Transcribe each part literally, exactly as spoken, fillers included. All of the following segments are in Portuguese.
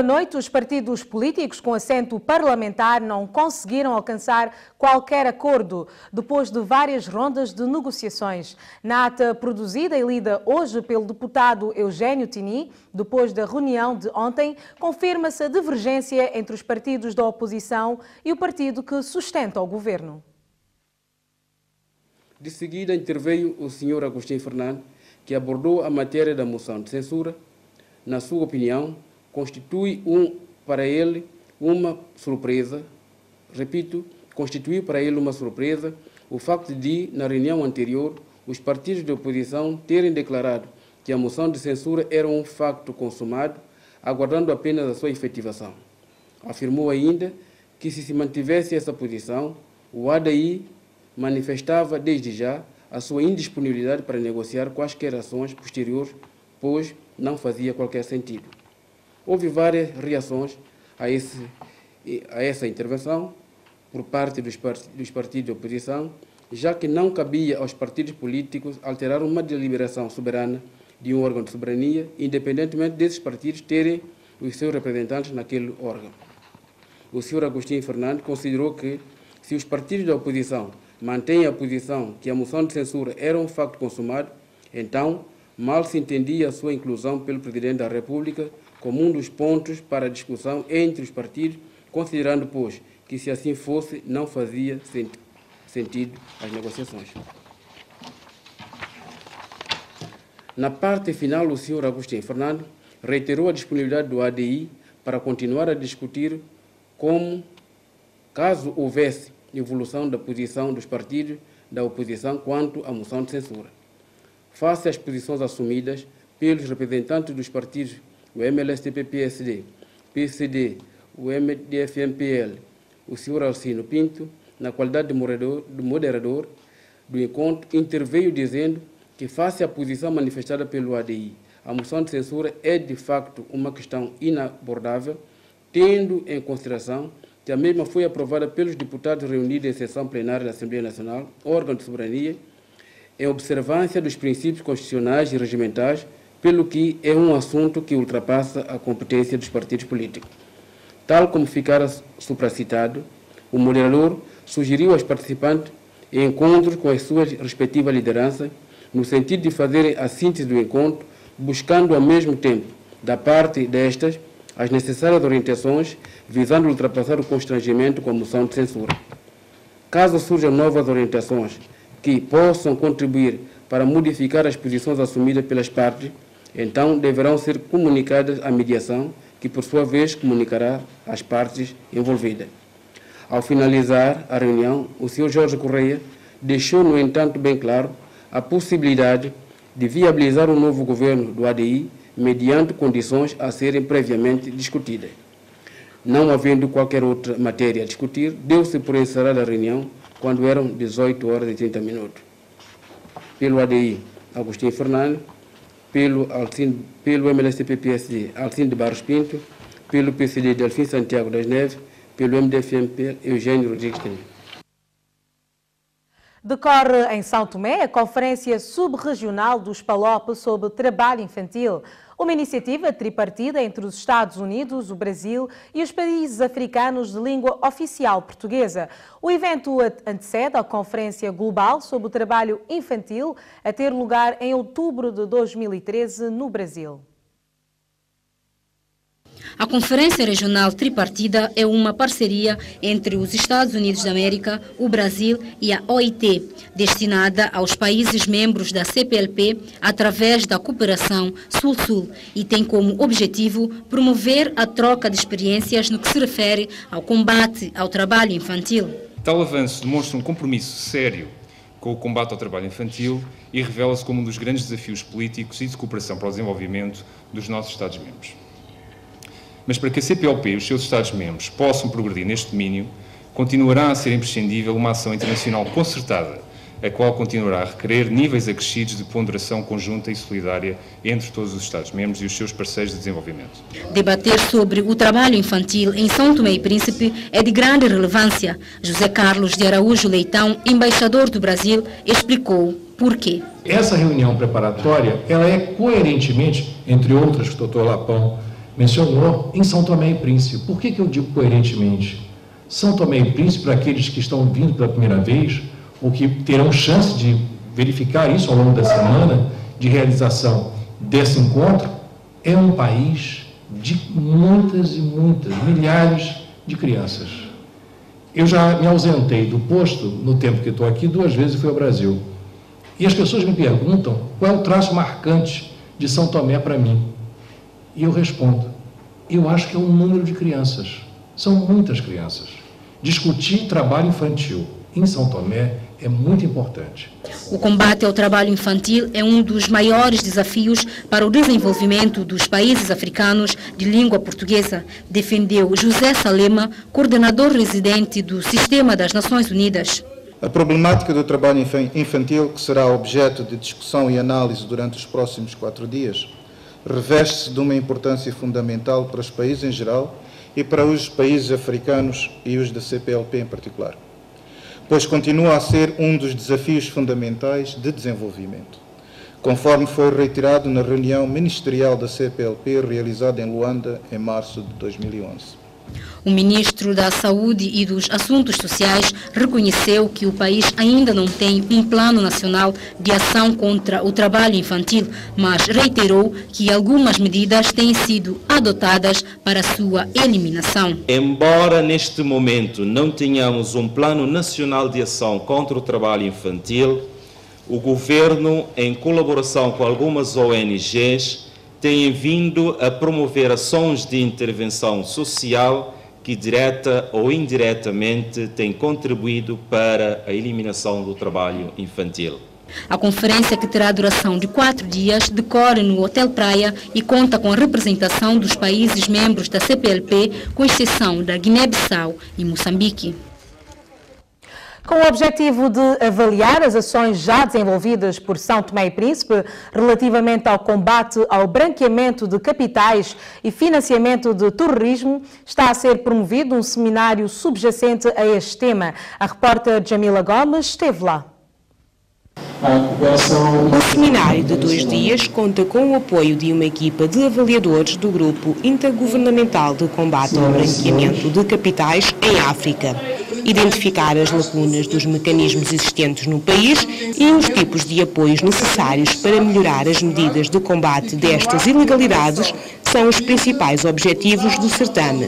Boa noite. Os partidos políticos com assento parlamentar não conseguiram alcançar qualquer acordo depois de várias rondas de negociações. Na ata produzida e lida hoje pelo deputado Eugênio Tini, depois da reunião de ontem, confirma-se a divergência entre os partidos da oposição e o partido que sustenta o governo. De seguida interveio o senhor Agostinho Fernandes, que abordou a matéria da moção de censura. Na sua opinião, constitui um, para ele uma surpresa, repito, constitui para ele uma surpresa o facto de, na reunião anterior, os partidos de oposição terem declarado que a moção de censura era um facto consumado, aguardando apenas a sua efetivação. Afirmou ainda que, se se mantivesse essa posição, o A D I manifestava desde já a sua indisponibilidade para negociar quaisquer ações posteriores, pois não fazia qualquer sentido. Houve várias reações a, esse, a essa intervenção por parte dos, part dos partidos de oposição, já que não cabia aos partidos políticos alterar uma deliberação soberana de um órgão de soberania, independentemente desses partidos terem os seus representantes naquele órgão. O senhor Agostinho Fernandes considerou que, se os partidos da oposição mantêm a posição que a moção de censura era um facto consumado, então mal se entendia a sua inclusão pelo Presidente da República como um dos pontos para a discussão entre os partidos, considerando, pois, que se assim fosse, não fazia senti- sentido as negociações. Na parte final, o senhor Agostinho Fernandes reiterou a disponibilidade do A D I para continuar a discutir como, caso houvesse evolução da posição dos partidos da oposição quanto à moção de censura. Face às posições assumidas pelos representantes dos partidos, o M L S T P P S D, P C D, o M D F M P L, o senhor Alcino Pinto, na qualidade de moderador, de moderador do encontro, interveio dizendo que, face à posição manifestada pelo A D I, a moção de censura é de facto uma questão inabordável, tendo em consideração que a mesma foi aprovada pelos deputados reunidos em sessão plenária da Assembleia Nacional, órgão de soberania, em observância dos princípios constitucionais e regimentais, pelo que é um assunto que ultrapassa a competência dos partidos políticos. Tal como ficara supracitado, o moderador sugeriu aos participantes encontros com as suas respectivas lideranças, no sentido de fazerem a síntese do encontro, buscando ao mesmo tempo, da parte destas, as necessárias orientações, visando ultrapassar o constrangimento com a moção de censura. Caso surjam novas orientações que possam contribuir para modificar as posições assumidas pelas partes, então deverão ser comunicadas à mediação, que por sua vez comunicará às partes envolvidas. Ao finalizar a reunião, o senhor Jorge Correia deixou, no entanto, bem claro a possibilidade de viabilizar um novo governo do A D I mediante condições a serem previamente discutidas. Não havendo qualquer outra matéria a discutir, deu-se por encerrada a reunião quando eram dezoito horas e trinta minutos. Pelo A D I, Agostinho Fernandes, pelo, Alcino, pelo M L S T P P S D, Alcino de Barros Pinto, pelo P C D, Delfim Santiago das de Neves, pelo M D F M P, Eugênio Rodrigues. Decorre em São Tomé a Conferência Subregional dos PALOP sobre Trabalho Infantil, uma iniciativa tripartida entre os Estados Unidos, o Brasil e os países africanos de língua oficial portuguesa. O evento antecede a Conferência Global sobre o Trabalho Infantil, a ter lugar em outubro de dois mil e treze no Brasil. A Conferência Regional Tripartida é uma parceria entre os Estados Unidos da América, o Brasil e a O I T, destinada aos países membros da C P L P através da cooperação Sul-Sul e tem como objetivo promover a troca de experiências no que se refere ao combate ao trabalho infantil. Tal avanço demonstra um compromisso sério com o combate ao trabalho infantil e revela-se como um dos grandes desafios políticos e de cooperação para o desenvolvimento dos nossos Estados-membros. Mas para que a C P L P e os seus Estados-membros possam progredir neste domínio, continuará a ser imprescindível uma ação internacional concertada, a qual continuará a requerer níveis acrescidos de ponderação conjunta e solidária entre todos os Estados-membros e os seus parceiros de desenvolvimento. Debater sobre o trabalho infantil em São Tomé e Príncipe é de grande relevância. José Carlos de Araújo Leitão, embaixador do Brasil, explicou porquê. Essa reunião preparatória ela é coerentemente, entre outras que o doutor Lapão mencionou em São Tomé e Príncipe. Por que que eu digo coerentemente? São Tomé e Príncipe, para aqueles que estão vindo pela primeira vez, ou que terão chance de verificar isso ao longo da semana, de realização desse encontro, é um país de muitas e muitas, milhares de crianças. Eu já me ausentei do posto, no tempo que estou aqui, duas vezes e fui ao Brasil. E as pessoas me perguntam qual é o traço marcante de São Tomé para mim. E eu respondo, eu acho que é o número de crianças. São muitas crianças. Discutir trabalho infantil em São Tomé é muito importante. O combate ao trabalho infantil é um dos maiores desafios para o desenvolvimento dos países africanos de língua portuguesa, defendeu José Salema, coordenador residente do Sistema das Nações Unidas. A problemática do trabalho infantil, que será objeto de discussão e análise durante os próximos quatro dias, reveste-se de uma importância fundamental para os países em geral e para os países africanos e os da C P L P em particular, pois continua a ser um dos desafios fundamentais de desenvolvimento, conforme foi reiterado na reunião ministerial da C P L P realizada em Luanda em março de dois mil e onze. O ministro da Saúde e dos Assuntos Sociais reconheceu que o país ainda não tem um plano nacional de ação contra o trabalho infantil, mas reiterou que algumas medidas têm sido adotadas para sua eliminação. Embora neste momento não tenhamos um plano nacional de ação contra o trabalho infantil, o governo, em colaboração com algumas O N Gs, têm vindo a promover ações de intervenção social que, direta ou indiretamente, têm contribuído para a eliminação do trabalho infantil. A conferência, que terá duração de quatro dias, decorre no Hotel Praia e conta com a representação dos países membros da C P L P, com exceção da Guiné-Bissau e Moçambique. Com o objetivo de avaliar as ações já desenvolvidas por São Tomé e Príncipe relativamente ao combate ao branqueamento de capitais e financiamento de terrorismo, está a ser promovido um seminário subjacente a este tema. A repórter Jamila Gomes esteve lá. O seminário de dois dias conta com o apoio de uma equipa de avaliadores do Grupo Intergovernamental de Combate ao Branqueamento de Capitais em África. Identificar as lacunas dos mecanismos existentes no país e os tipos de apoios necessários para melhorar as medidas de combate destas ilegalidades são os principais objetivos do certame.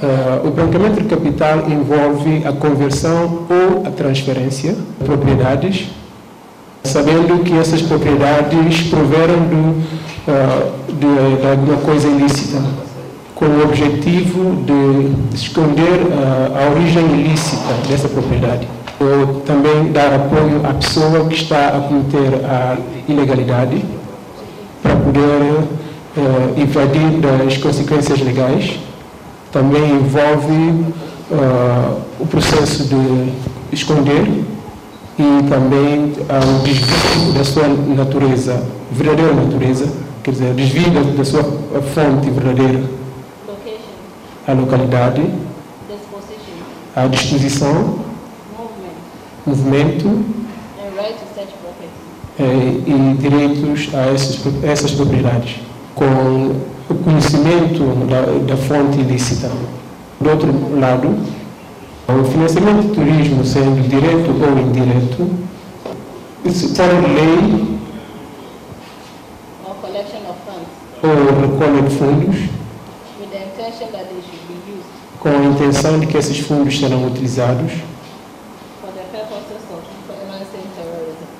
Uh, o branqueamento de capital envolve a conversão ou a transferência de propriedades, sabendo que essas propriedades proveram de, uh, de, de alguma coisa ilícita, com o objetivo de esconder uh, a origem ilícita dessa propriedade, ou também dar apoio à pessoa que está a cometer a ilegalidade, para poder uh, evadir das consequências legais. Também envolve uh, o processo de esconder e também o desvio da sua natureza, verdadeira natureza, quer dizer, desvio da sua fonte verdadeira, a localidade, a disposição, movimento e, e direitos a essas, essas propriedades, com o conhecimento da, da fonte ilícita. Do outro lado, o financiamento do turismo, sendo direto ou indireto, isso por lei ou recolha de fundos, com a intenção de que esses fundos serão utilizados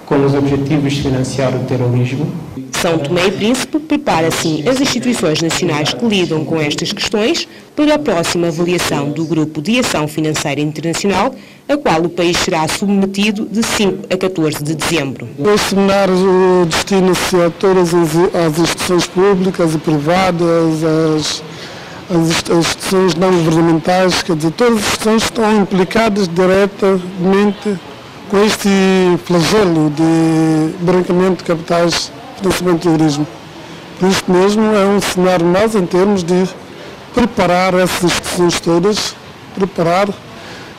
com os objetivos de financiar o terrorismo. São Tomé e Príncipe prepara, assim, as instituições nacionais que lidam com estas questões para a próxima avaliação do Grupo de Ação Financeira Internacional, a qual o país será submetido de cinco a catorze de dezembro. Neste seminário destina-se a todas as instituições públicas e privadas, as as instituições não governamentais, quer dizer, todas as instituições estão implicadas diretamente com este flagelo de branqueamento de capitais e financiamento do turismo. Por isso mesmo é um cenário nós em termos de preparar essas instituições todas, preparar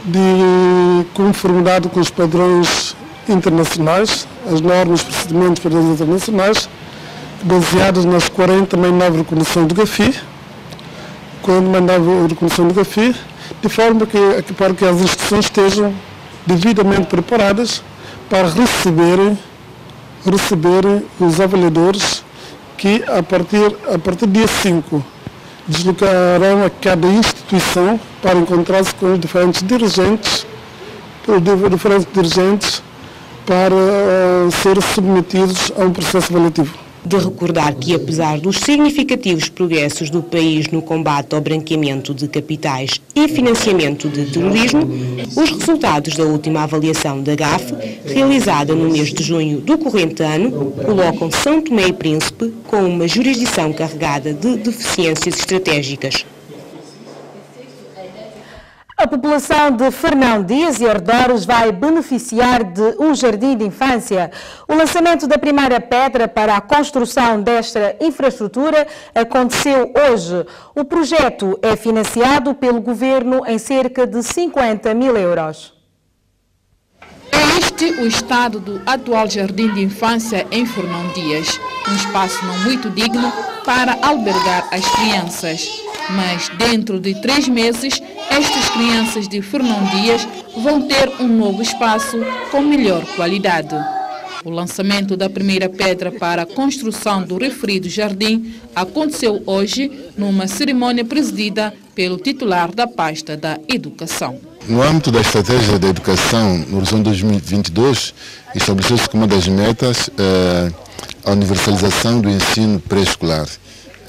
de conformidade com os padrões internacionais, as normas e procedimentos para os internacionais, baseadas nas quarenta e nove recomendações do GAFI, quarenta e nove recomendações do GAFI, de forma que, para que as instituições estejam devidamente preparadas para receberem, receberem os avaliadores que, a partir, a partir do dia cinco, deslocarão a cada instituição para encontrar-se com os diferentes dirigentes, os diferentes dirigentes para uh, ser submetidos a um processo avaliativo. De recordar que, apesar dos significativos progressos do país no combate ao branqueamento de capitais e financiamento de terrorismo, os resultados da última avaliação da GAFI, realizada no mês de junho do corrente ano, colocam São Tomé e Príncipe com uma jurisdição carregada de deficiências estratégicas. A população de Fernão Dias e Ardoros vai beneficiar de um jardim de infância. O lançamento da primeira pedra para a construção desta infraestrutura aconteceu hoje. O projeto é financiado pelo governo em cerca de cinquenta mil euros. É este o estado do atual jardim de infância em Fernão Dias. Um espaço não muito digno para albergar as crianças. Mas dentro de três meses, estas crianças de Fernão Dias vão ter um novo espaço com melhor qualidade. O lançamento da primeira pedra para a construção do referido jardim aconteceu hoje numa cerimónia presidida pelo titular da pasta da Educação. No âmbito da estratégia da educação no horizonte dois mil e vinte e dois, estabeleceu-se como uma das metas eh, a universalização do ensino pré-escolar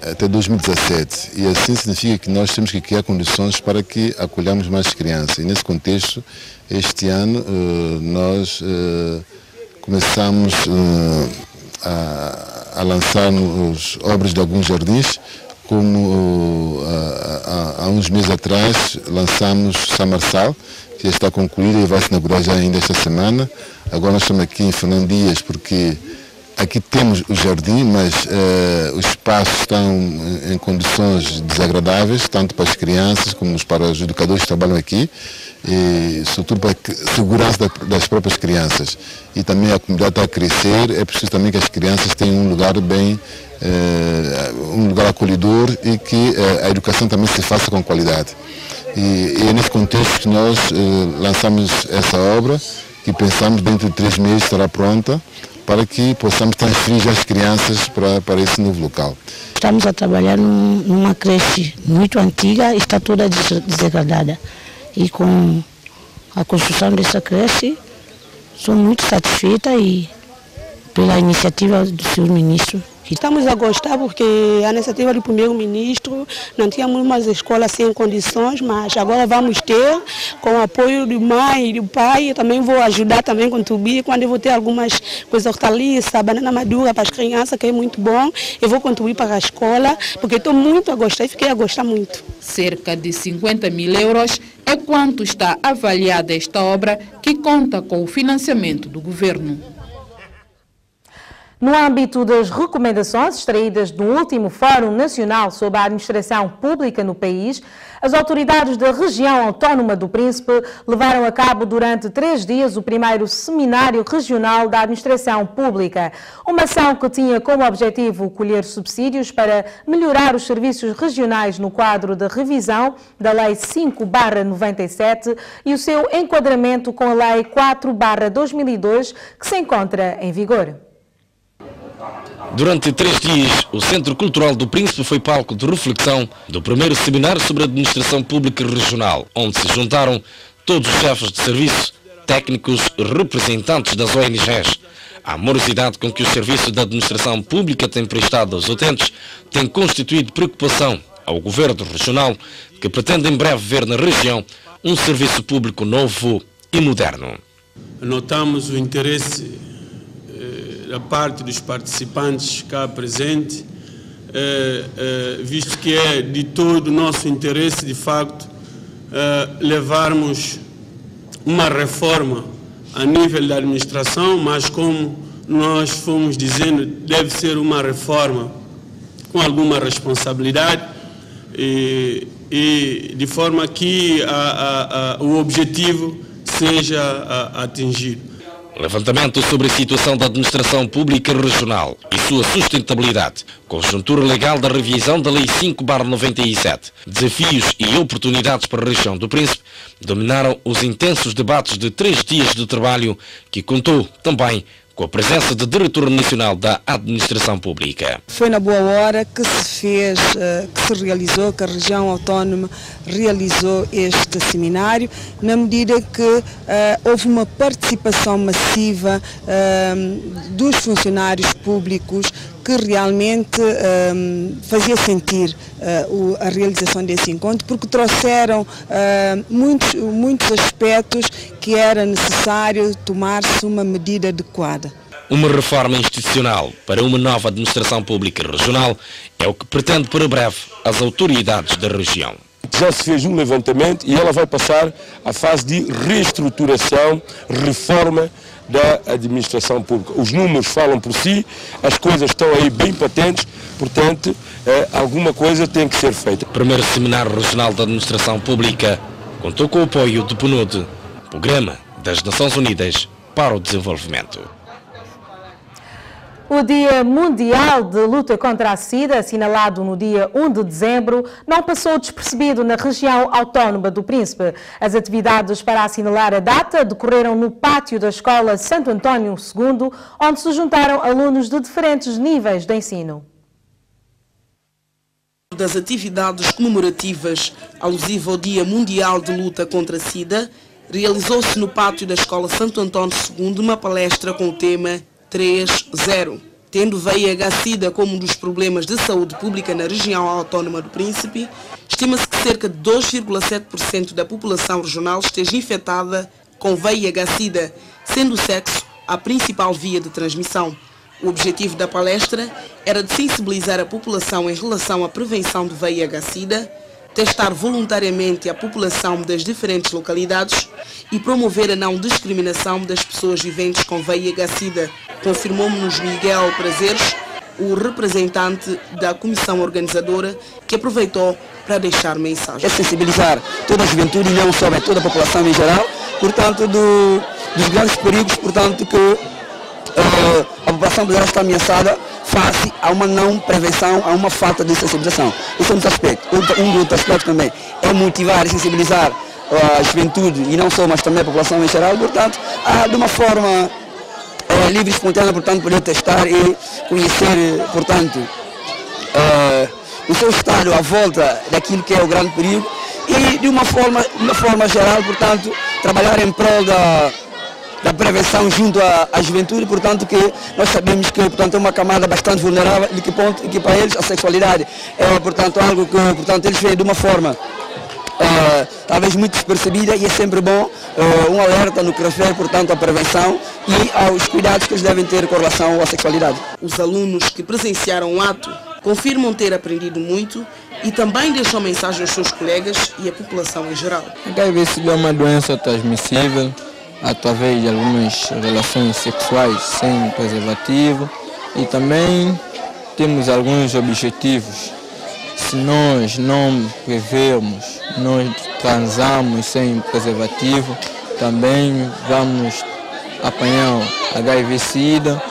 até dois mil e dezassete, e assim significa que nós temos que criar condições para que acolhamos mais crianças. E nesse contexto, este ano nós começamos a lançar as obras de alguns jardins, como há uns meses atrás lançamos São Marçal, que já está concluída e vai se inaugurar já ainda esta semana. Agora nós estamos aqui em Fernão Dias porque aqui temos o jardim, mas eh, os espaços estão em condições desagradáveis, tanto para as crianças como para os educadores que trabalham aqui, e sobretudo para a segurança das próprias crianças. E também a comunidade está a crescer, é preciso também que as crianças tenham um lugar bem, eh, um lugar acolhedor, e que eh, a educação também se faça com qualidade. E, e é nesse contexto que nós eh, lançamos essa obra, que pensamos dentro de três meses estará pronta, para que possamos transferir as crianças para, para esse novo local. Estamos a trabalhar num, numa creche muito antiga, está toda desagradada. E com a construção dessa creche, sou muito satisfeita e pela iniciativa do senhor ministro. Estamos a gostar porque a iniciativa do primeiro-ministro, não tínhamos umas escolas sem condições, mas agora vamos ter, com o apoio de mãe e do pai. Eu também vou ajudar, também contribuir, quando eu vou ter algumas coisas, hortaliça, banana madura para as crianças, que é muito bom, eu vou contribuir para a escola, porque estou muito a gostar e fiquei a gostar muito. Cerca de cinquenta mil euros é quanto está avaliada esta obra, que conta com o financiamento do governo. No âmbito das recomendações extraídas do último Fórum Nacional sobre a Administração Pública no país, as autoridades da região autónoma do Príncipe levaram a cabo durante três dias o primeiro Seminário Regional da Administração Pública, uma ação que tinha como objetivo colher subsídios para melhorar os serviços regionais no quadro da revisão da Lei cinco barra noventa e sete e o seu enquadramento com a Lei quatro barra dois mil e dois, que se encontra em vigor. Durante três dias, o Centro Cultural do Príncipe foi palco de reflexão do primeiro seminário sobre a administração pública regional, onde se juntaram todos os chefes de serviço, técnicos, representantes das O N Gs. A morosidade com que o serviço da administração pública tem prestado aos utentes tem constituído preocupação ao governo regional, que pretende em breve ver na região um serviço público novo e moderno. Notamos o interesse da parte dos participantes cá presentes, eh, eh, visto que é de todo o nosso interesse, de facto, eh, levarmos uma reforma a nível da administração, mas como nós fomos dizendo, deve ser uma reforma com alguma responsabilidade e, e de forma que a, a, a, o objetivo seja a, atingido. Levantamento sobre a situação da administração pública regional e sua sustentabilidade. Conjuntura legal da revisão da Lei cinco barra noventa e sete. Desafios e oportunidades para a região do Príncipe dominaram os intensos debates de três dias de trabalho, que contou também com a presença do Diretor Nacional da Administração Pública. Foi na boa hora que se fez, que se realizou, que a região autónoma realizou este seminário, na medida que uh, houve uma participação massiva uh, dos funcionários públicos, que realmente um, fazia sentir uh, o, a realização desse encontro, porque trouxeram uh, muitos, muitos aspectos que era necessário tomar-se uma medida adequada. Uma reforma institucional para uma nova administração pública regional é o que pretende para breve as autoridades da região. Já se fez um levantamento e ela vai passar à fase de reestruturação, reforma da administração pública. Os números falam por si, as coisas estão aí bem patentes, portanto, eh, alguma coisa tem que ser feita. O primeiro Seminário Regional da Administração Pública contou com o apoio do P N U D, Programa das Nações Unidas para o Desenvolvimento. O Dia Mundial de Luta contra a SIDA, assinalado no dia um de dezembro, não passou despercebido na região autónoma do Príncipe. As atividades para assinalar a data decorreram no pátio da Escola Santo António segundo, onde se juntaram alunos de diferentes níveis de ensino. Das atividades comemorativas alusivas ao Dia Mundial de Luta contra a SIDA, realizou-se no pátio da Escola Santo António segundo uma palestra com o tema três zero. Tendo V I H/SIDA como um dos problemas de saúde pública na região autónoma do Príncipe, estima-se que cerca de dois vírgula sete por cento da população regional esteja infectada com V I H/SIDA, sendo o sexo a principal via de transmissão. O objetivo da palestra era de sensibilizar a população em relação à prevenção do V I H/SIDA, testar voluntariamente a população das diferentes localidades e promover a não discriminação das pessoas viventes com V I H/SIDA, confirmou-nos Miguel Prazeres, o representante da comissão organizadora, que aproveitou para deixar mensagem. É sensibilizar toda a juventude e não só, é toda a população em geral, portanto, do, dos grandes perigos, portanto, que uh, a população brasileira está ameaçada face a uma não prevenção, a uma falta de sensibilização. Esse é um dos aspectos. Um dos aspectos também é motivar e sensibilizar a juventude e não só, mas também a população em geral, portanto, a, de uma forma é, livre e espontânea, portanto, poder testar e conhecer, portanto, é, o seu estado à volta daquilo que é o grande perigo e, de uma forma, de uma forma geral, portanto, trabalhar em prol da... da prevenção junto à, à juventude, portanto que nós sabemos que portanto, é uma camada bastante vulnerável e que, ponto, que para eles a sexualidade é portanto, algo que portanto, eles veem de uma forma é, talvez muito despercebida e é sempre bom é, um alerta no que refere portanto, à prevenção e aos cuidados que eles devem ter com relação à sexualidade. Os alunos que presenciaram o ato confirmam ter aprendido muito e também deixam mensagem aos seus colegas e à população em geral. H I V/SIDA é uma doença transmissível através de algumas relações sexuais sem preservativo e também temos alguns objetivos. Se nós não prevermos, nós transamos sem preservativo, também vamos apanhar H I V/SIDA.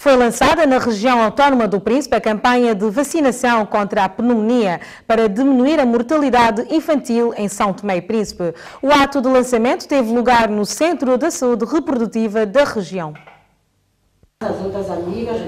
Foi lançada na região autónoma do Príncipe a campanha de vacinação contra a pneumonia para diminuir a mortalidade infantil em São Tomé e Príncipe. O ato de lançamento teve lugar no Centro da Saúde Reprodutiva da região.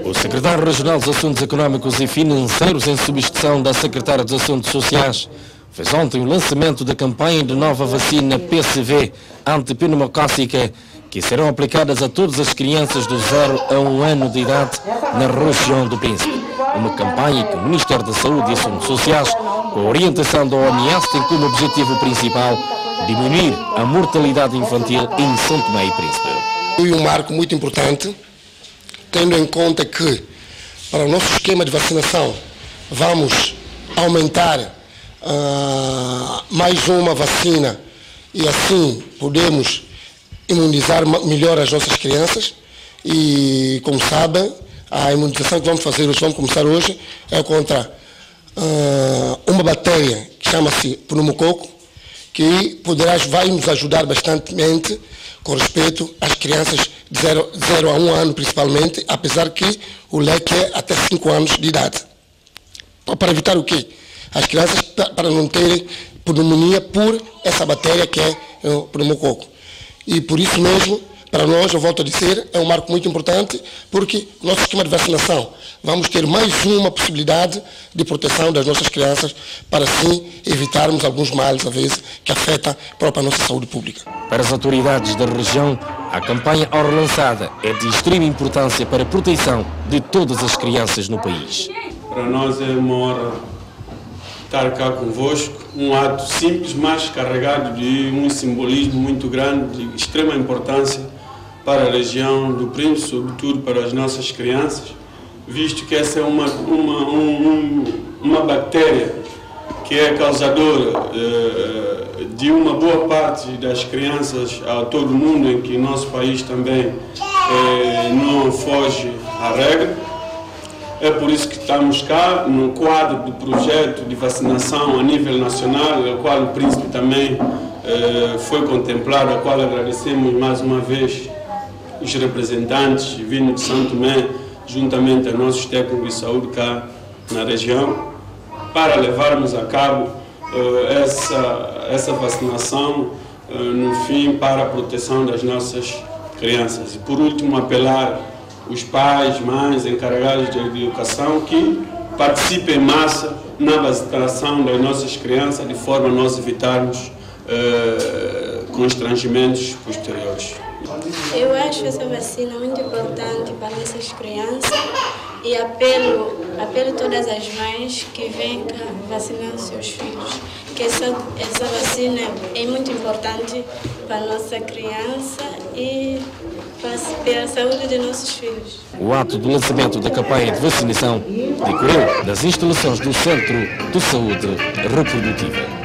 O secretário regional dos Assuntos Económicos e Financeiros, em substituição da secretária dos Assuntos Sociais, fez ontem o lançamento da campanha de nova vacina P C V antipneumocócica, que serão aplicadas a todas as crianças do zero a um ano de idade na região do Príncipe. Uma campanha que o Ministério da Saúde e Assuntos Sociais, com a orientação da O M S, tem como objetivo principal diminuir a mortalidade infantil em São Tomé e Príncipe. Foi um marco muito importante, tendo em conta que, para o nosso esquema de vacinação, vamos aumentar uh, mais uma vacina e assim podemos imunizar melhor as nossas crianças e, como sabem, a imunização que vamos fazer, vamos começar hoje, é contra uh, uma bactéria que chama-se pneumococo, que poderá, vai nos ajudar bastantemente com respeito às crianças de zero a um ano, principalmente, apesar que o leque é até cinco anos de idade. Para evitar o quê? As crianças para não terem pneumonia por essa bactéria que é o pneumococo. E por isso mesmo, para nós, eu volto a dizer, é um marco muito importante, porque o nosso sistema de vacinação, vamos ter mais uma possibilidade de proteção das nossas crianças, para assim evitarmos alguns males, às vezes, que afetam a própria nossa saúde pública. Para as autoridades da região, a campanha ora lançada é de extrema importância para a proteção de todas as crianças no país. Para nós é uma honra estar cá convosco, um ato simples, mas carregado de um simbolismo muito grande, de extrema importância para a região do Príncipe, sobretudo para as nossas crianças, visto que essa é uma, uma, um, uma bactéria que é causadora eh, de uma boa parte das crianças a todo o mundo, em que o nosso país também eh, não foge à regra. É por isso que estamos cá, no quadro do projeto de vacinação a nível nacional, ao qual o Príncipe também eh, foi contemplado, ao qual agradecemos mais uma vez os representantes vindos de São Tomé, juntamente a nossos técnicos de saúde cá na região, para levarmos a cabo eh, essa, essa vacinação, eh, no fim, para a proteção das nossas crianças. E por último, apelar os pais, mães, encarregados de educação, que participem em massa na vacinação das nossas crianças, de forma a nós evitarmos eh, constrangimentos posteriores. Eu acho essa vacina muito importante para essas crianças e apelo, apelo a todas as mães que vêm cá vacinar os seus filhos, que essa, essa vacina é muito importante para a nossa criança e para a saúde de nossos filhos. O ato do lançamento da campanha de vacinação decorreu das instalações do Centro de Saúde Reprodutiva.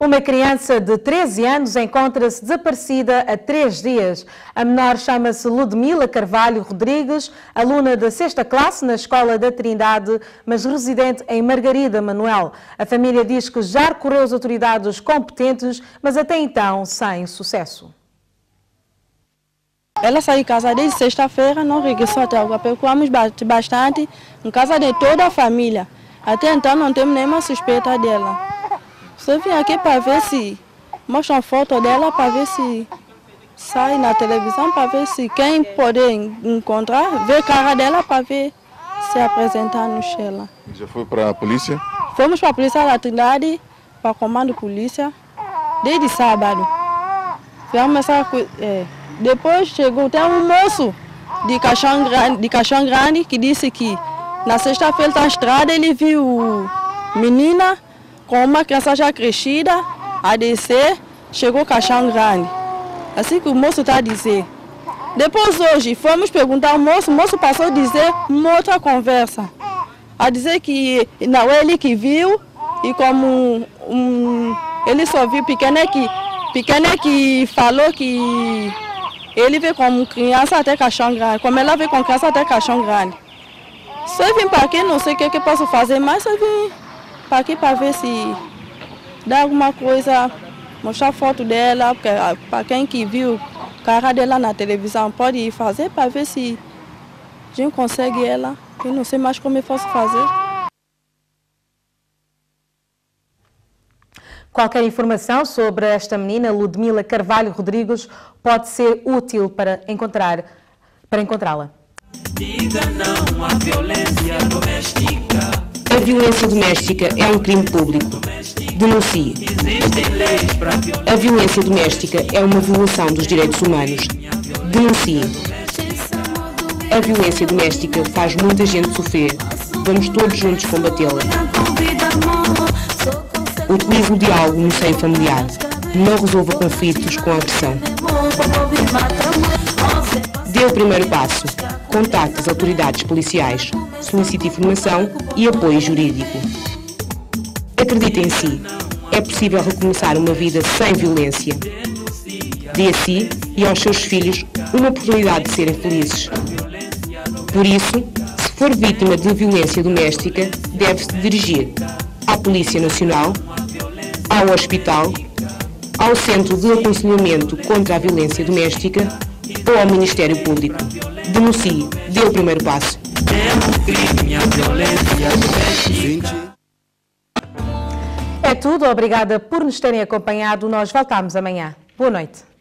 Uma criança de treze anos encontra-se desaparecida há três dias. A menor chama-se Ludmila Carvalho Rodrigues, aluna da sexta classe na Escola da Trindade, mas residente em Margarida Manuel. A família diz que já recorreu às autoridades competentes, mas até então sem sucesso. Ela saiu de casa desde sexta-feira, não regressou até agora. Preocupamos bastante em casa de toda a família. Até então não temos nenhuma suspeita dela. Só vim aqui para ver se mostram foto dela, para ver se sai na televisão, para ver se quem poder encontrar, ver a cara dela, para ver se apresentar no Xela. Já foi para a polícia? Fomos para a polícia da Trindade, para o comando de polícia, desde sábado. Essa, é, depois chegou até um moço de Caixão Grande, de Caixão Grande que disse que na sexta-feira na estrada ele viu menina com uma criança já crescida, a descer, chegou a Caixão Grande. Assim que o moço está a dizer. Depois hoje, fomos perguntar ao moço, o moço passou a dizer uma outra conversa. A dizer que não é ele que viu, e como um, um, ele só viu pequeno é que, pequeno é que falou que ele veio com criança até Caixão Grande, como ela veio com criança até Caixão Grande. Se eu vim para aqui, não sei o que, que posso fazer, mas eu vim para aqui para ver se dá alguma coisa, mostrar foto dela, para quem que viu a cara dela na televisão pode fazer, para ver se a gente consegue ela, eu não sei mais como eu posso fazer. Qualquer informação sobre esta menina, Ludmila Carvalho Rodrigues, pode ser útil para encontrar, para encontrá-la. Diga não à violência doméstica. A violência doméstica é um crime público. Denuncie. A violência doméstica é uma violação dos direitos humanos. Denuncie. A violência doméstica faz muita gente sofrer. Vamos todos juntos combatê-la. Utilize o diálogo no seio familiar. Não resolva conflitos com agressão. Dê o primeiro passo. Contacte as autoridades policiais. Solicite informação e apoio jurídico. Acredite em si. É possível recomeçar uma vida sem violência. Dê a si e aos seus filhos uma oportunidade de serem felizes. Por isso, se for vítima de violência doméstica, deve-se dirigir à Polícia Nacional, ao hospital, ao Centro de Aconselhamento contra a Violência Doméstica ou ao Ministério Público. Denuncie, dê o primeiro passo. É tudo, obrigada por nos terem acompanhado. Nós voltamos amanhã. Boa noite.